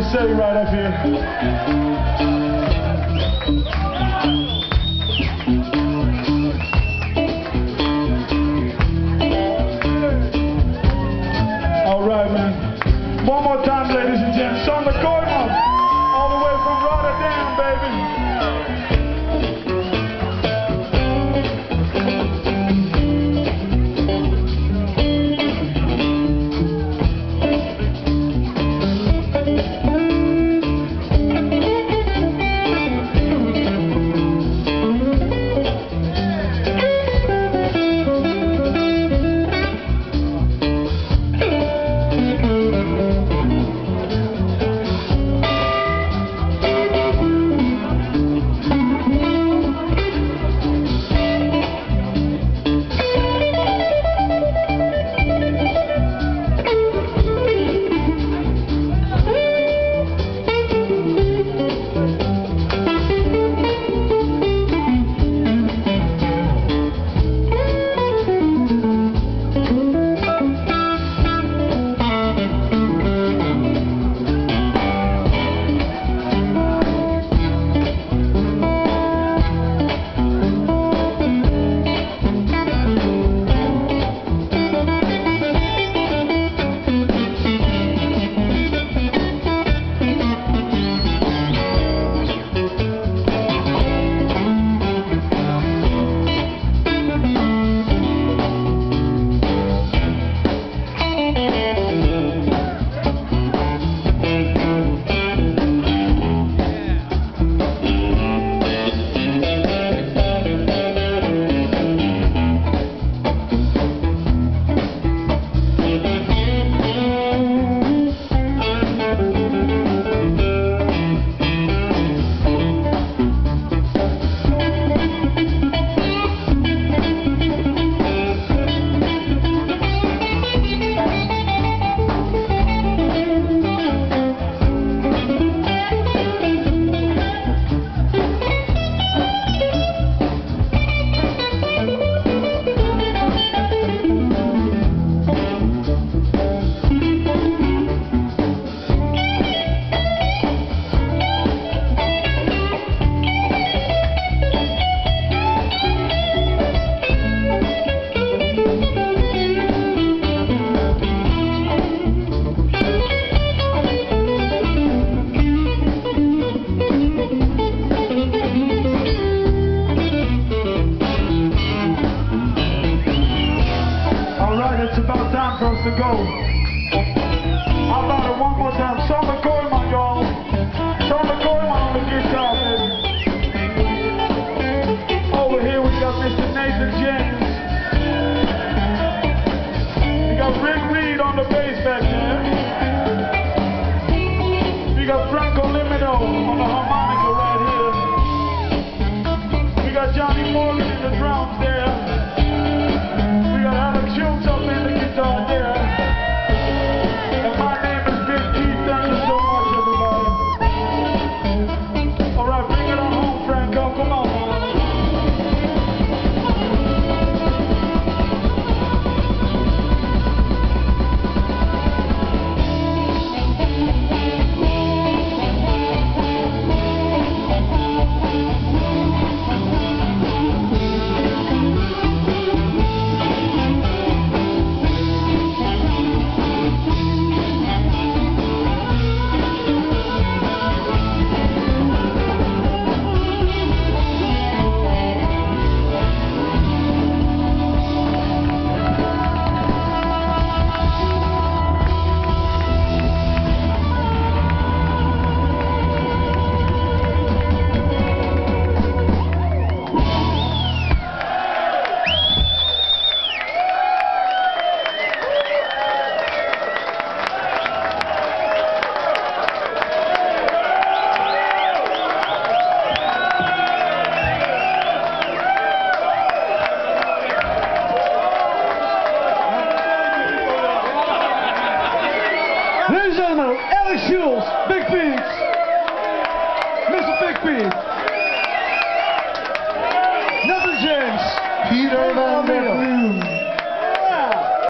can say right up here. All right, man. One more time, ladies and gents. Sean the Koyman, all the way from Rotterdam, baby. To go. How about it one more time? Sean the Koyman, y'all. Sean the Koyman on the guitar, baby. Over here we got Mr. Nathan James. We got Rick Reed on the bass back there. We got Franco Limino on the harmonica right here. We got Johnny Morgan in the drums there. We got Alex Schultz up in the guitar there. Ladies and gentlemen, Alex Schultz, big beats.